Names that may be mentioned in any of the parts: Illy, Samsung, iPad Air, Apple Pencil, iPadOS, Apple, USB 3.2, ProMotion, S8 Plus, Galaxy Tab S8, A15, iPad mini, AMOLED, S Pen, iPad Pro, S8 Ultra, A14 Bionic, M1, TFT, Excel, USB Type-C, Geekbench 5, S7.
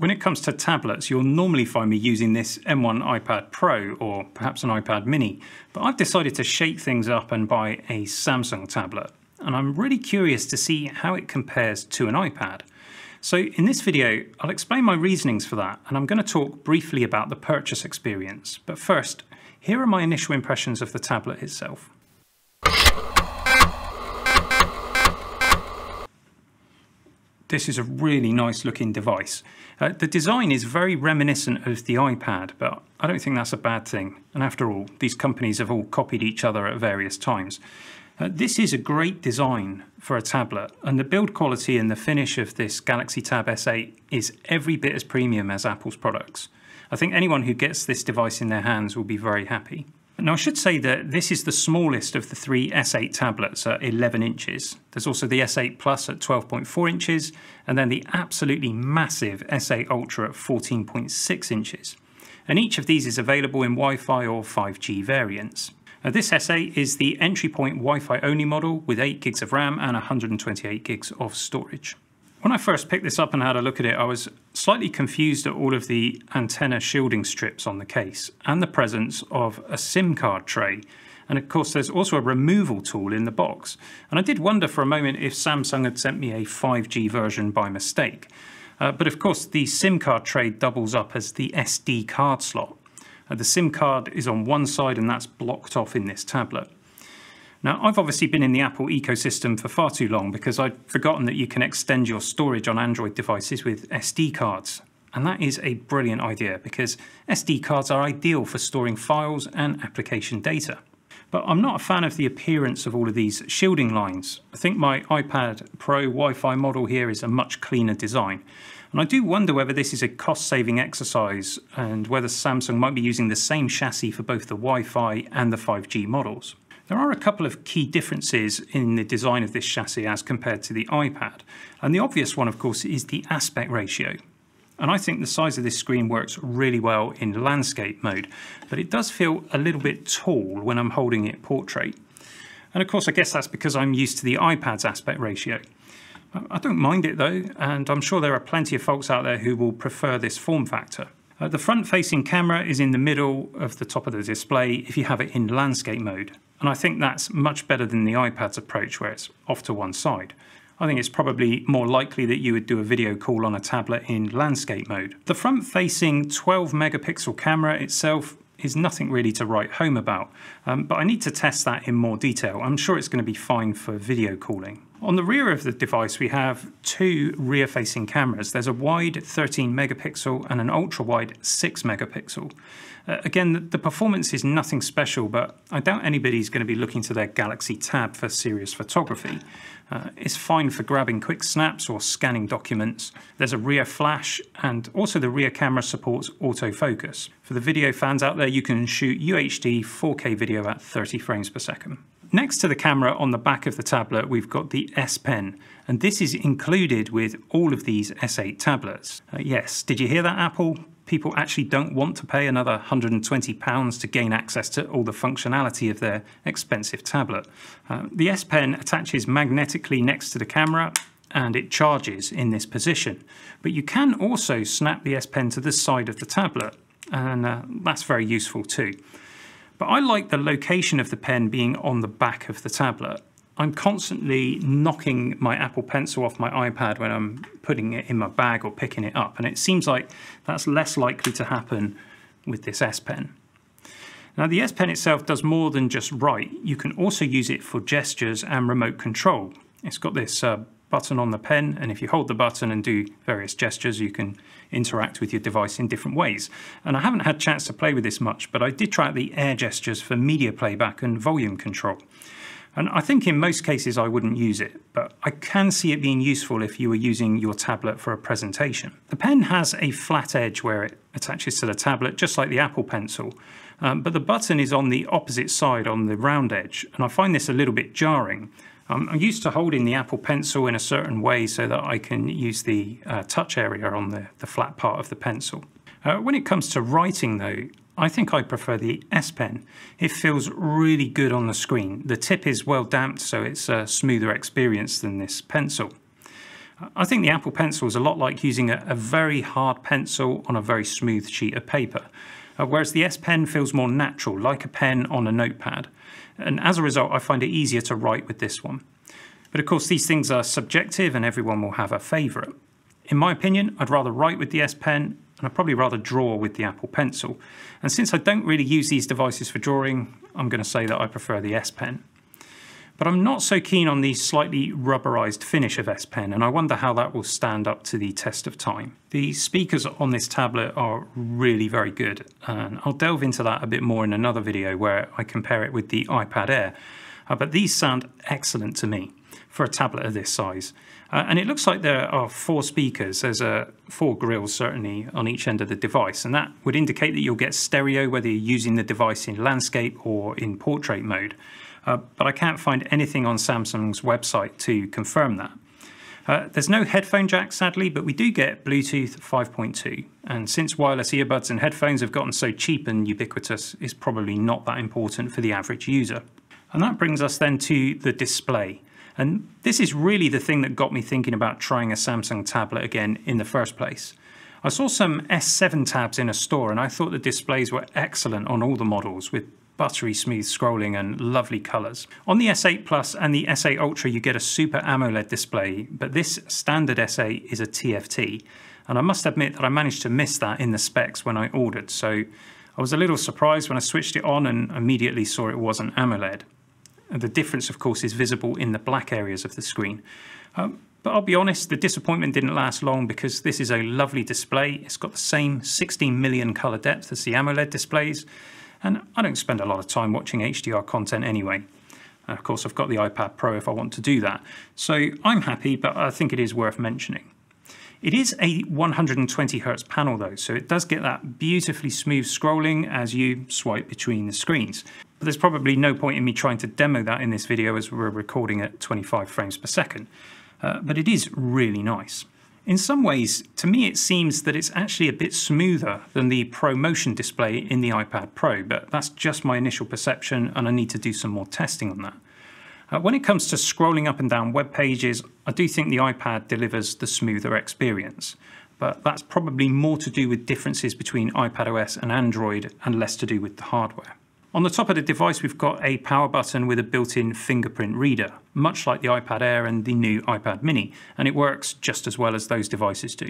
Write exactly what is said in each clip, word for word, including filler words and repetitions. When it comes to tablets, you'll normally find me using this M one iPad Pro or perhaps an iPad mini, but I've decided to shake things up and buy a Samsung tablet, and I'm really curious to see how it compares to an iPad. So in this video, I'll explain my reasonings for that, and I'm going to talk briefly about the purchase experience. But first, here are my initial impressions of the tablet itself. This is a really nice looking device. Uh, the design is very reminiscent of the iPad, but I don't think that's a bad thing. And after all, these companies have all copied each other at various times. Uh, this is a great design for a tablet, and the build quality and the finish of this Galaxy Tab S eight is every bit as premium as Apple's products. I think anyone who gets this device in their hands will be very happy. Now I should say that this is the smallest of the three S eight tablets at eleven inches. There's also the S eight Plus at twelve point four inches, and then the absolutely massive S eight Ultra at fourteen point six inches. And each of these is available in Wi-Fi or five G variants. Now this S eight is the entry point Wi-Fi only model with eight gigs of RAM and one hundred twenty-eight gigs of storage. When I first picked this up and had a look at it, I was slightly confused at all of the antenna shielding strips on the case and the presence of a SIM card tray. And of course, there's also a removal tool in the box. And I did wonder for a moment if Samsung had sent me a five G version by mistake. Uh, but of course, the SIM card tray doubles up as the S D card slot. Uh, the SIM card is on one side and that's blocked off in this tablet. Now, I've obviously been in the Apple ecosystem for far too long because I'd forgotten that you can extend your storage on Android devices with S D cards. And that is a brilliant idea because S D cards are ideal for storing files and application data. But I'm not a fan of the appearance of all of these shielding lines. I think my iPad Pro Wi-Fi model here is a much cleaner design. And I do wonder whether this is a cost-saving exercise and whether Samsung might be using the same chassis for both the Wi-Fi and the five G models. There are a couple of key differences in the design of this chassis as compared to the iPad, and the obvious one, of course, is the aspect ratio. And I think the size of this screen works really well in landscape mode, but it does feel a little bit tall when I'm holding it portrait. And of course, I guess that's because I'm used to the iPad's aspect ratio. I don't mind it though, and I'm sure there are plenty of folks out there who will prefer this form factor. Uh, the front-facing camera is in the middle of the top of the display if you have it in landscape mode. And I think that's much better than the iPad's approach where it's off to one side. I think it's probably more likely that you would do a video call on a tablet in landscape mode. The front-facing twelve megapixel camera itself is nothing really to write home about, um, but I need to test that in more detail. I'm sure it's going to be fine for video calling. On the rear of the device, we have two rear-facing cameras. There's a wide thirteen megapixel and an ultra-wide six megapixel. Uh, again, the performance is nothing special, but I doubt anybody's going to be looking to their Galaxy Tab for serious photography. Uh, it's fine for grabbing quick snaps or scanning documents. There's a rear flash, and also the rear camera supports autofocus. For the video fans out there, you can shoot U H D four K video at thirty frames per second. Next to the camera on the back of the tablet, we've got the S Pen, and this is included with all of these S eight tablets. Uh, yes, did you hear that, Apple? People actually don't want to pay another one hundred and twenty pounds to gain access to all the functionality of their expensive tablet. Uh, the S Pen attaches magnetically next to the camera, and it charges in this position. But you can also snap the S Pen to the side of the tablet, and uh, that's very useful too. But I like the location of the pen being on the back of the tablet. I'm constantly knocking my Apple Pencil off my iPad when I'm putting it in my bag or picking it up, and it seems like that's less likely to happen with this S Pen. Now the S Pen itself does more than just write. You can also use it for gestures and remote control. It's got this uh, button on the pen, and if you hold the button and do various gestures, you can interact with your device in different ways. And I haven't had a chance to play with this much, but I did try out the Air gestures for media playback and volume control. And I think in most cases I wouldn't use it, but I can see it being useful if you were using your tablet for a presentation. The pen has a flat edge where it attaches to the tablet, just like the Apple Pencil, um, but the button is on the opposite side on the round edge, and I find this a little bit jarring. I'm used to holding the Apple Pencil in a certain way so that I can use the uh, touch area on the, the flat part of the pencil. Uh, when it comes to writing though, I think I prefer the S Pen. It feels really good on the screen. The tip is well damped, so it's a smoother experience than this pencil. I think the Apple Pencil is a lot like using a, a very hard pencil on a very smooth sheet of paper, uh, whereas the S Pen feels more natural, like a pen on a notepad. And as a result, I find it easier to write with this one. But of course, these things are subjective and everyone will have a favourite. In my opinion, I'd rather write with the S Pen, and I'd probably rather draw with the Apple Pencil. And since I don't really use these devices for drawing, I'm going to say that I prefer the S Pen. But I'm not so keen on the slightly rubberized finish of S Pen, and I wonder how that will stand up to the test of time. The speakers on this tablet are really very good, and I'll delve into that a bit more in another video where I compare it with the iPad Air. Uh, but these sound excellent to me for a tablet of this size. Uh, and it looks like there are four speakers. There's uh, four grills certainly on each end of the device, and that would indicate that you'll get stereo whether you're using the device in landscape or in portrait mode. Uh, but I can't find anything on Samsung's website to confirm that. Uh, there's no headphone jack, sadly, but we do get Bluetooth five point two. And since wireless earbuds and headphones have gotten so cheap and ubiquitous, it's probably not that important for the average user. And that brings us then to the display. And this is really the thing that got me thinking about trying a Samsung tablet again in the first place. I saw some S seven tabs in a store and I thought the displays were excellent on all the models with buttery smooth scrolling and lovely colours. On the S eight Plus and the S eight Ultra you get a Super AMOLED display, but this standard S eight is a T F T. And I must admit that I managed to miss that in the specs when I ordered, so I was a little surprised when I switched it on and immediately saw it wasn't AMOLED. The difference, of course, is visible in the black areas of the screen. Um, but I'll be honest, the disappointment didn't last long because this is a lovely display. It's got the same sixteen million colour depth as the AMOLED displays, and I don't spend a lot of time watching H D R content anyway. And of course, I've got the iPad Pro if I want to do that. So I'm happy, but I think it is worth mentioning. It is a one hundred twenty hertz panel though, so it does get that beautifully smooth scrolling as you swipe between the screens. But there's probably no point in me trying to demo that in this video as we're recording at twenty-five frames per second. Uh, but it is really nice. In some ways, to me it seems that it's actually a bit smoother than the ProMotion display in the iPad Pro, but that's just my initial perception and I need to do some more testing on that. Uh, when it comes to scrolling up and down web pages, I do think the iPad delivers the smoother experience, but that's probably more to do with differences between iPadOS and Android and less to do with the hardware. On the top of the device we've got a power button with a built-in fingerprint reader, much like the iPad Air and the new iPad mini, and it works just as well as those devices do.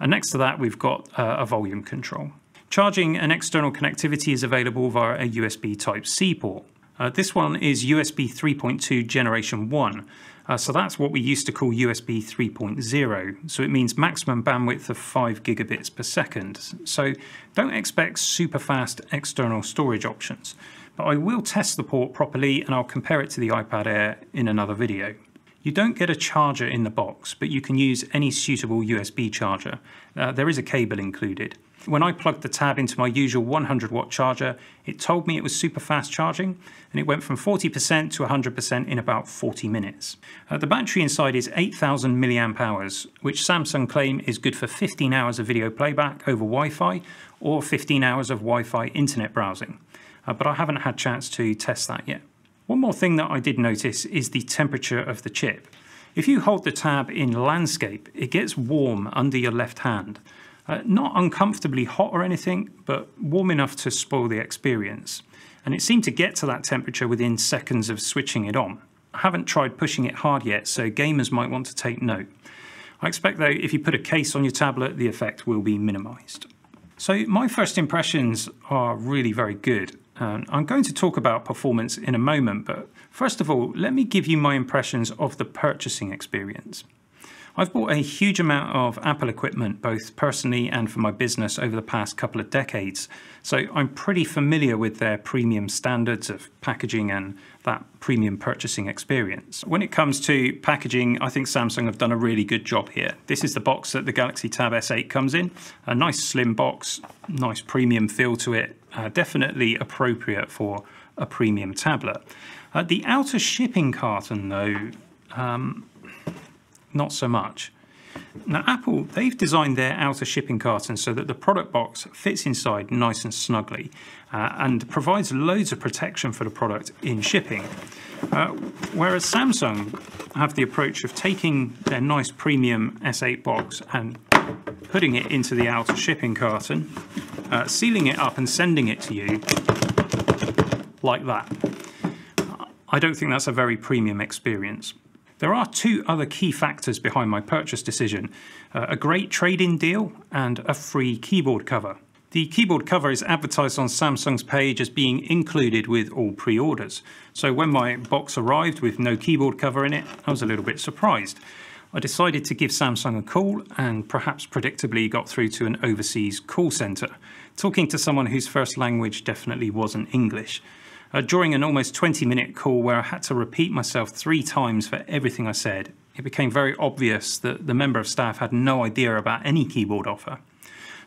And next to that we've got uh, a volume control. Charging and external connectivity is available via a U S B Type-C port. Uh, this one is U S B three point two Generation one, uh, so that's what we used to call U S B three point oh, so it means maximum bandwidth of five gigabits per second. So don't expect super fast external storage options, but I will test the port properly and I'll compare it to the iPad Air in another video. You don't get a charger in the box, but you can use any suitable U S B charger. Uh, there is a cable included. When I plugged the tab into my usual one hundred watt charger, it told me it was super fast charging, and it went from forty percent to one hundred percent in about forty minutes. Uh, the battery inside is eight thousand milliamp hours, which Samsung claim is good for fifteen hours of video playback over Wi-Fi or fifteen hours of Wi-Fi internet browsing. Uh, but I haven't had a chance to test that yet. One more thing that I did notice is the temperature of the chip. If you hold the tab in landscape, it gets warm under your left hand. Uh, not uncomfortably hot or anything, but warm enough to spoil the experience. And it seemed to get to that temperature within seconds of switching it on. I haven't tried pushing it hard yet, so gamers might want to take note. I expect though, if you put a case on your tablet, the effect will be minimized. So my first impressions are really very good. Um, I'm going to talk about performance in a moment, but first of all, let me give you my impressions of the purchasing experience. I've bought a huge amount of Apple equipment, both personally and for my business over the past couple of decades, so I'm pretty familiar with their premium standards of packaging and that premium purchasing experience. When it comes to packaging, I think Samsung have done a really good job here. This is the box that the Galaxy Tab S eight comes in, a nice slim box, nice premium feel to it, uh, definitely appropriate for a premium tablet. Uh, the outer shipping carton though, um, not so much. Now Apple, they've designed their outer shipping carton so that the product box fits inside nice and snugly uh, and provides loads of protection for the product in shipping. Uh, whereas Samsung have the approach of taking their nice premium S eight box and putting it into the outer shipping carton, uh, sealing it up and sending it to you like that. I don't think that's a very premium experience. There are two other key factors behind my purchase decision, uh, a great trade-in deal and a free keyboard cover. The keyboard cover is advertised on Samsung's page as being included with all pre-orders. So when my box arrived with no keyboard cover in it, I was a little bit surprised. I decided to give Samsung a call and perhaps predictably got through to an overseas call centre, talking to someone whose first language definitely wasn't English. Uh, during an almost twenty minute call where I had to repeat myself three times for everything I said, it became very obvious that the member of staff had no idea about any keyboard offer.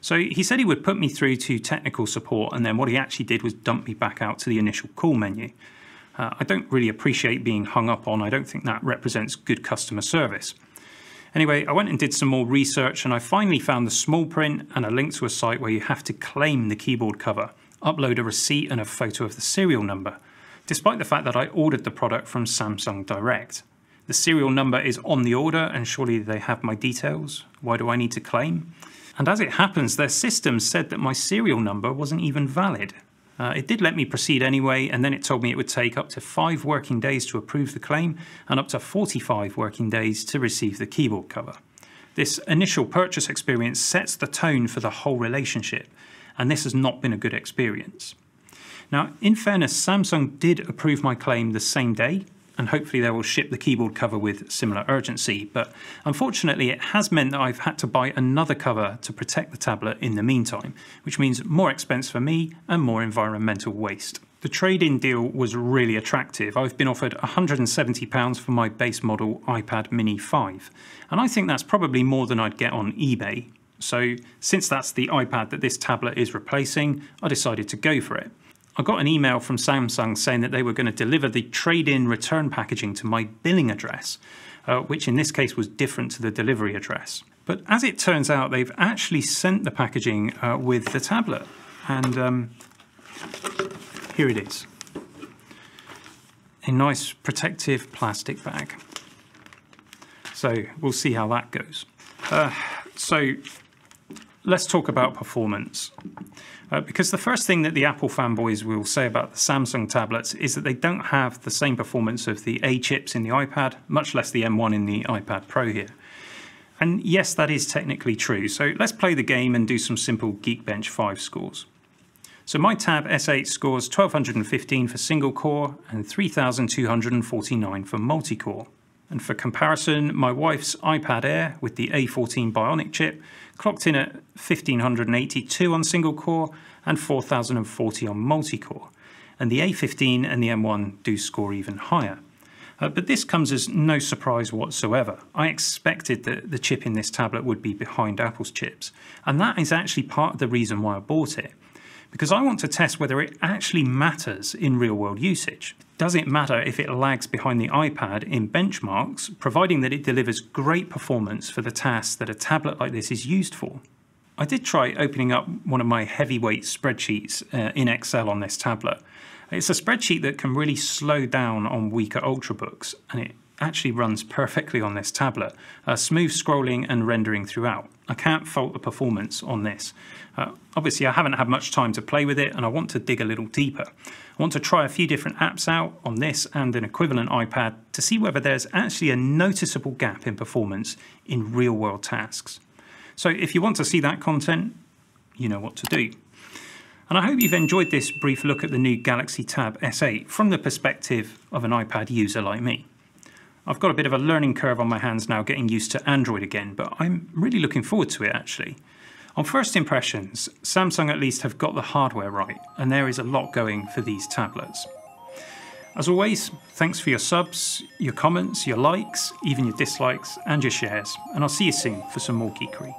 So he said he would put me through to technical support, and then what he actually did was dump me back out to the initial call menu. Uh, I don't really appreciate being hung up on. I don't think that represents good customer service. Anyway, I went and did some more research and I finally found the small print and a link to a site where you have to claim the keyboard cover, upload a receipt and a photo of the serial number, despite the fact that I ordered the product from Samsung Direct. The serial number is on the order and surely they have my details. Why do I need to claim? And as it happens, their system said that my serial number wasn't even valid. Uh, it did let me proceed anyway, and then it told me it would take up to five working days to approve the claim and up to forty-five working days to receive the keyboard cover. This initial purchase experience sets the tone for the whole relationship, and this has not been a good experience. Now, in fairness, Samsung did approve my claim the same day, and hopefully they will ship the keyboard cover with similar urgency, but unfortunately it has meant that I've had to buy another cover to protect the tablet in the meantime, which means more expense for me and more environmental waste. The trade-in deal was really attractive. I've been offered one hundred and seventy pounds for my base model iPad Mini five, and I think that's probably more than I'd get on eBay. So since that's the iPad that this tablet is replacing, I decided to go for it. I got an email from Samsung saying that they were going to deliver the trade-in return packaging to my billing address, uh, which in this case was different to the delivery address. But as it turns out, they've actually sent the packaging uh, with the tablet. And um, here it is. A nice protective plastic bag. So we'll see how that goes. Uh, so let's talk about performance. Uh, because the first thing that the Apple fanboys will say about the Samsung tablets is that they don't have the same performance of the A chips in the iPad, much less the M one in the iPad Pro here. And yes, that is technically true. So let's play the game and do some simple Geekbench five scores. So my Tab S eight scores one thousand two hundred fifteen for single core and three thousand two hundred forty-nine for multi-core. And for comparison, my wife's iPad Air with the A fourteen Bionic chip clocked in at one thousand five hundred eighty-two on single core and four thousand forty on multi-core. And the A fifteen and the M one do score even higher. Uh, but this comes as no surprise whatsoever. I expected that the chip in this tablet would be behind Apple's chips. And that is actually part of the reason why I bought it, because I want to test whether it actually matters in real-world usage. Does it matter if it lags behind the iPad in benchmarks, providing that it delivers great performance for the tasks that a tablet like this is used for? I did try opening up one of my heavyweight spreadsheets uh, in Excel on this tablet. It's a spreadsheet that can really slow down on weaker Ultrabooks, and it actually runs perfectly on this tablet, uh, smooth scrolling and rendering throughout. I can't fault the performance on this. Uh, obviously I haven't had much time to play with it and I want to dig a little deeper. I want to try a few different apps out on this and an equivalent iPad to see whether there's actually a noticeable gap in performance in real world tasks. So if you want to see that content, you know what to do. And I hope you've enjoyed this brief look at the new Galaxy Tab S eight from the perspective of an iPad user like me. I've got a bit of a learning curve on my hands now getting used to Android again, but I'm really looking forward to it actually. On first impressions, Samsung at least have got the hardware right, and there is a lot going for these tablets. As always, thanks for your subs, your comments, your likes, even your dislikes and your shares, and I'll see you soon for some more geekery.